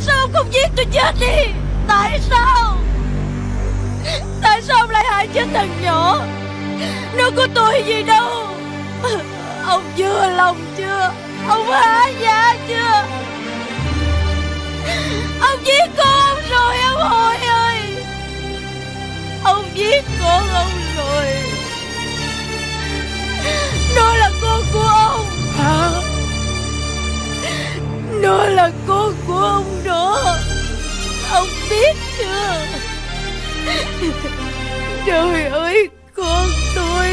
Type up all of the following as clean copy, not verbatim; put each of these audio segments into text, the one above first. Tại sao ông không giết tôi chết đi? Tại sao? Tại sao ông lại hại chết thằng nhỏ? Nó có tội gì đâu. Ông vừa lòng chưa? Ông hả dạ chưa? Ông giết con ông rồi ông Hội ơi. Ông giết con ông rồi. Nó là con của ông. Hả? Nó là con của ông đó. Ông biết chưa? Trời ơi con tôi.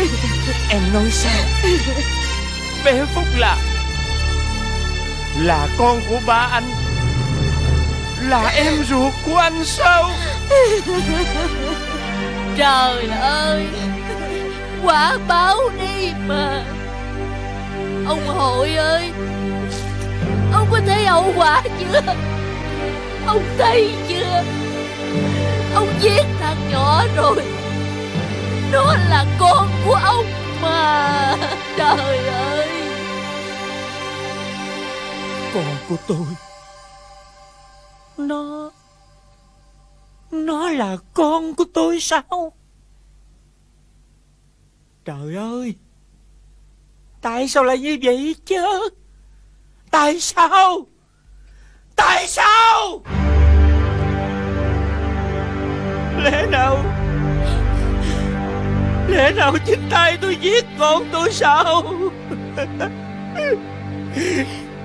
Em nói sao? Bé Phúc là con của ba anh, là em ruột của anh sao? Trời ơi, quả báo đi mà. Ông Hội ơi, ông có thấy hậu quả chưa? Ông thấy chưa? Ông giết thằng nhỏ rồi. Nó là con của ông mà. Trời ơi, con của tôi. Nó là con của tôi sao? Trời ơi, tại sao lại như vậy chứ? Tại sao? Tại sao? Lẽ nào chính tay tôi giết con tôi sao?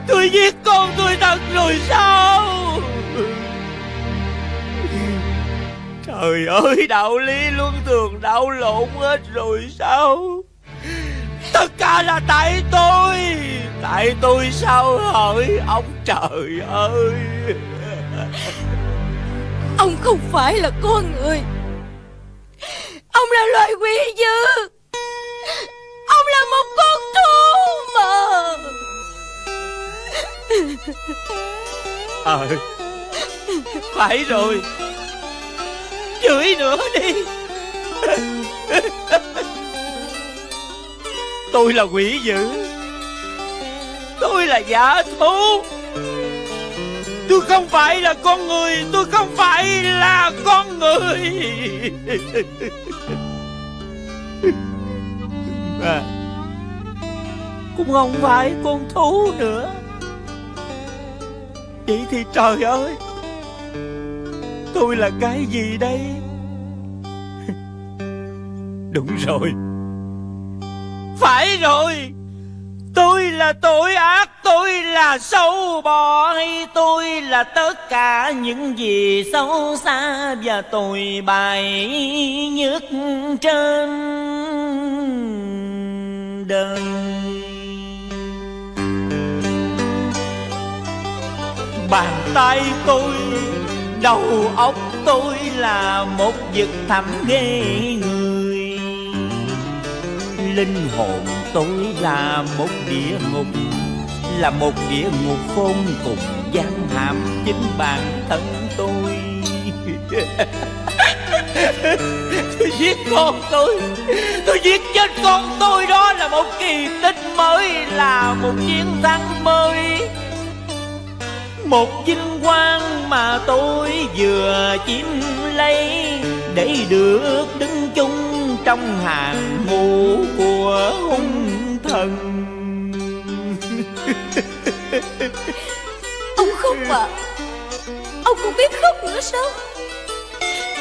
Tôi giết con tôi thật rồi sao? Trời ơi, đạo lý luân thường đảo lộn hết rồi sao? Tất cả là tại tôi. Tại tôi sao hỡi ông trời ơi? Ông không phải là con người. Ông là loài quỷ dữ. Ông là một con thú mà. Phải rồi. Chửi nữa đi. Tôi là quỷ dữ. Tôi là giả thú. Tôi không phải là con người. Tôi không phải là con người. Mà cũng không phải con thú nữa. Vậy thì trời ơi, tôi là cái gì đây? Đúng rồi. Phải rồi. Tôi là tội ác, tôi là sâu bọ, hay tôi là tất cả những gì xấu xa và tồi bại nhất trên đời. Bàn tay tôi, đầu óc tôi là một vực thẳm ghê người. Linh hồn tôi là một địa ngục, là một địa ngục khôn cùng giam hãm chính bản thân tôi. Tôi giết con tôi. Tôi giết chết con tôi. Đó là một kỳ tích mới, là một chiến thắng mới, một vinh quang mà tôi vừa chiếm lấy để được đứng chung trong hàng ngũ của hung thần. Ông khóc à? Ông không biết khóc nữa sao?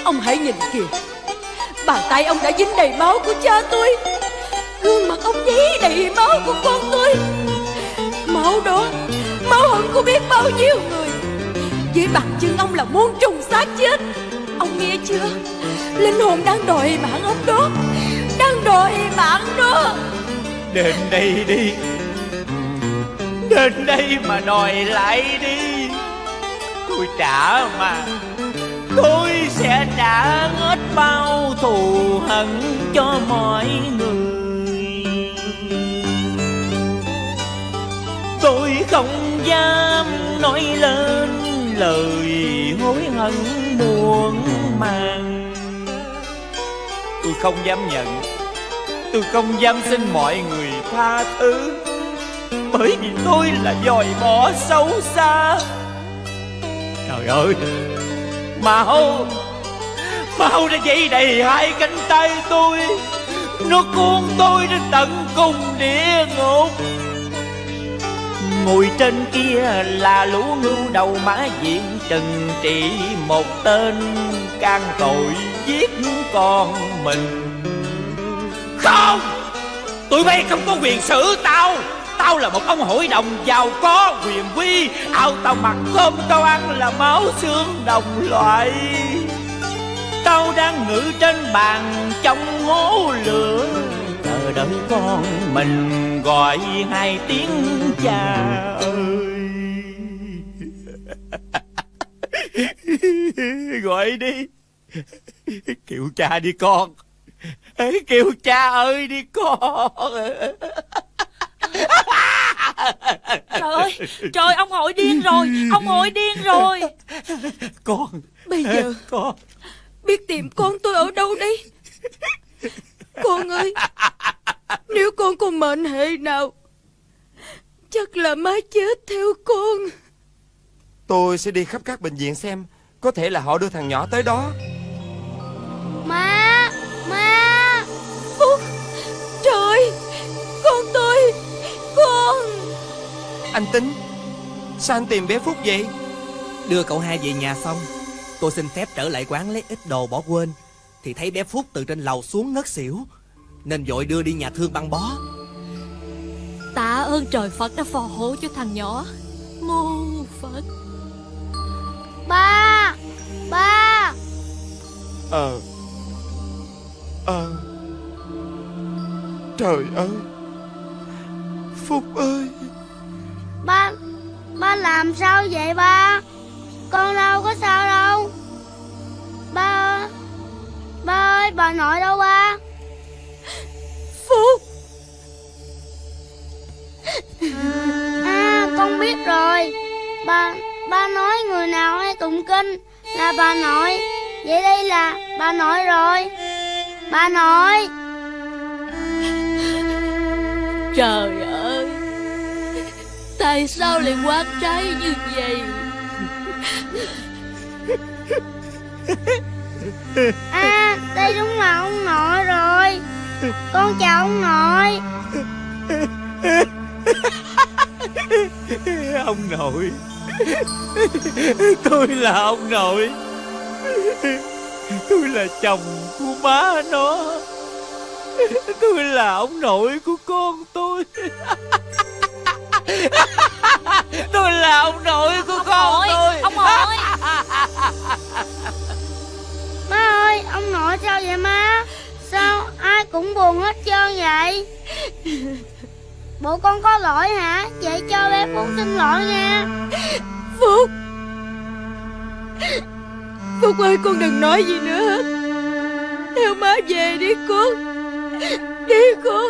Ông hãy nhìn kìa, bàn tay ông đã dính đầy máu của cha tôi, gương mặt ông dí đầy máu của con tôi. Máu đó, máu hận không biết bao nhiêu người. Với bàn chân ông là muôn trùng xác chết. Ông nghe chưa? Linh hồn đang đòi mạng ông đó. Đang đòi mạng đó. Đến đây đi. Đến đây mà đòi lại đi. Tôi trả mà. Tôi sẽ trả hết bao thù hận cho mọi người. Tôi không dám nói lên lời hối hận buồn màng. Tôi không dám nhận. Tôi không dám xin mọi người tha thứ. Bởi vì tôi là dòi bọ xấu xa. Trời ơi, mau mau ra dậy đầy hai cánh tay tôi, nó cuốn tôi đến tận cùng địa ngục. Ngồi trên kia là lũ ngưu đầu mã diện, trừng trị một tên can tội giết con mình. Không, tụi bay không có quyền xử tao. Tao là một ông hội đồng giàu có quyền quý. Áo tao mặc cơm tao ăn là máu xương đồng loại. Tao đang ngự trên bàn trong hố lửa, chờ đợi con mình gọi hai tiếng cha ơi. Gọi đi, kêu cha đi con, kêu cha ơi đi con. Trời ơi, trời, ông hội điên rồi, ông hội điên rồi. Con, bây giờ con biết tìm con tôi ở đâu đi. Con ơi, nếu con có mệnh hệ nào, chắc là má chết theo con. Tôi sẽ đi khắp các bệnh viện xem, có thể là họ đưa thằng nhỏ tới đó. Má, má. Ủa, trời, con tôi, con. Anh Tính, sao anh tìm bé Phúc vậy? Đưa cậu hai về nhà xong, tôi xin phép trở lại quán lấy ít đồ bỏ quên, thì thấy bé Phúc từ trên lầu xuống ngất xỉu, nên vội đưa đi nhà thương băng bó. Tạ ơn trời Phật đã phò hộ cho thằng nhỏ. Mô Phật. Ba, ba. Trời ơi, Phúc ơi. Ba làm sao vậy ba? Con đâu có sao đâu. Ba ơi, bà nội đâu ba? Phúc. À, con biết rồi. Ba nói người nào hay tụng kinh là bà nội. Vậy đây là bà nội rồi. Bà nội. Trời ơi, tại sao lại quá trái như vậy? À, đây đúng là ông nội rồi. Con chào ông nội. Ông nội, tôi là ông nội, tôi là chồng của má nó, tôi là ông nội của con tôi. Tôi là ông nội của con tôi. Ông nội. Má ơi, ông nội sao vậy má? Sao ai cũng buồn hết trơn vậy? Bộ con có lỗi hả? Vậy cho bé Phúc xin lỗi nha. Phúc, Phúc ơi, con đừng nói gì nữa hết. Theo má về đi con. Đi con.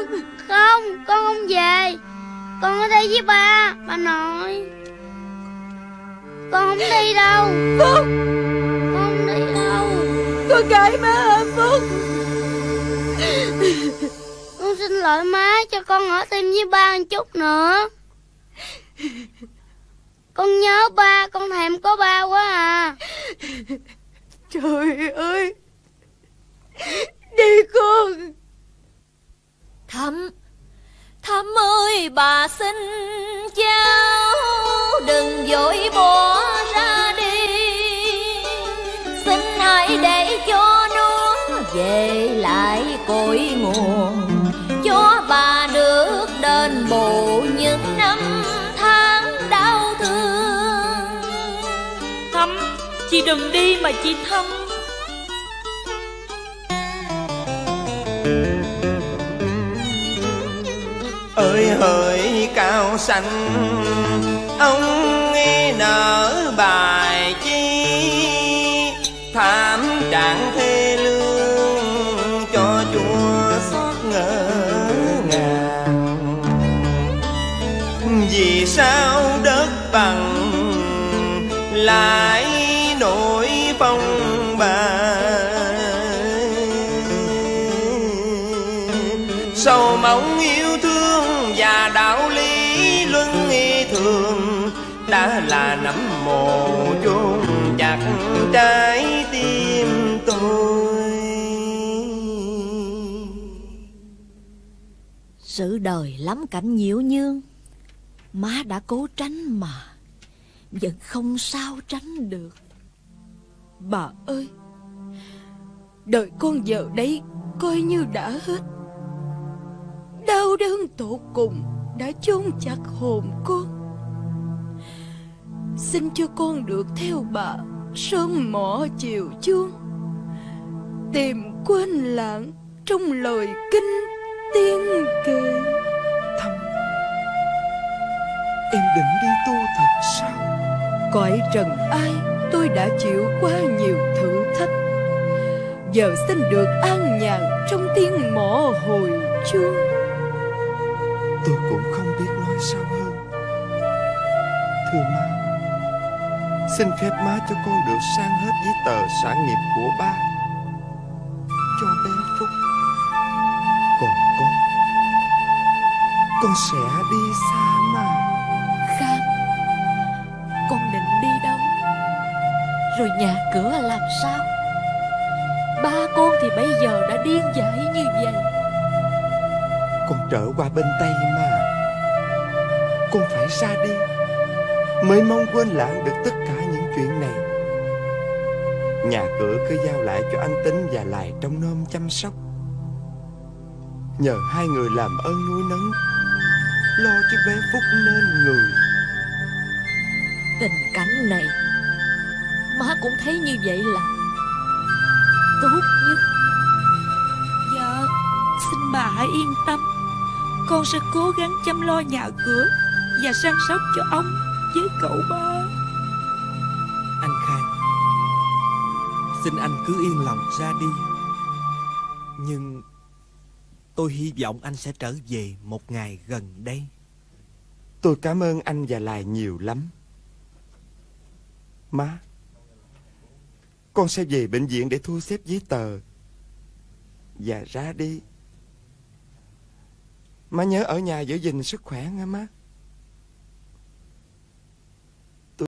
Không, con không về. Con ở đây với ba, bà nội. Con không đi đâu. Phúc, con không đi đâu. Con cãi má hả Phúc? Con xin lỗi má, cho con ở thêm với ba một chút nữa. Con nhớ ba, con thèm có ba quá à. Trời ơi, đi con. Thắm, Thắm ơi, bà xin cháu đừng vội bỏ ra đi, xin hãy để cho nó về lại cội nguồn, cho bà được đền bù những năm tháng đau thương. Thắm, chị đừng đi mà chị Thắm. Ơi hỡi cao xanh, ông nghe nở bài chi, thảm trạng thê lương cho chúa xót ngỡ ngàng. Vì sao đất bằng lại nổi phong ba, sầu mong yêu thương và đạo lý luân nghi thường đã là nắm mồ chôn. sự đời lắm cảnh nhiễu nhương, má đã cố tránh mà vẫn không sao tránh được. Bà ơi, đời con giờ đây coi như đã hết. Đau đớn tột cùng đã chôn chặt hồn con. Xin cho con được theo bà sớm mỏ chiều chuông, tìm quên lãng trong lời kinh tiên kệ. Thầm, em định đi tu thật sao? Cõi trần ai tôi đã chịu qua nhiều thử thách, giờ xin được an nhàn trong tiếng mõ hồi chuông. Tôi cũng không biết nói sao hơn. Thưa má, xin phép má cho con được sang hết giấy tờ sản nghiệp của ba cho bé Phúc. Còn con sẽ đi xa mà. Khang, con định đi đâu? Rồi nhà cửa làm sao? Ba con thì bây giờ đã điên dại như vậy. Con trở qua bên Tây mà. Con phải ra đi mới mong quên lãng được tất cả những chuyện này. Nhà cửa cứ giao lại cho anh Tính và Lài trông nom chăm sóc. Nhờ hai người làm ơn nuôi nấng, lo cho bé Phúc nên người. Tình cảnh này má cũng thấy như vậy là tốt nhất. Dạ, xin bà hãy yên tâm, con sẽ cố gắng chăm lo nhà cửa và săn sóc cho ông với cậu ba. Anh Khang, xin anh cứ yên lòng ra đi. Nhưng tôi hy vọng anh sẽ trở về một ngày gần đây. Tôi cảm ơn anh và Lài nhiều lắm. Má, con sẽ về bệnh viện để thu xếp giấy tờ và ra đi. Má nhớ ở nhà giữ gìn sức khỏe nghe má.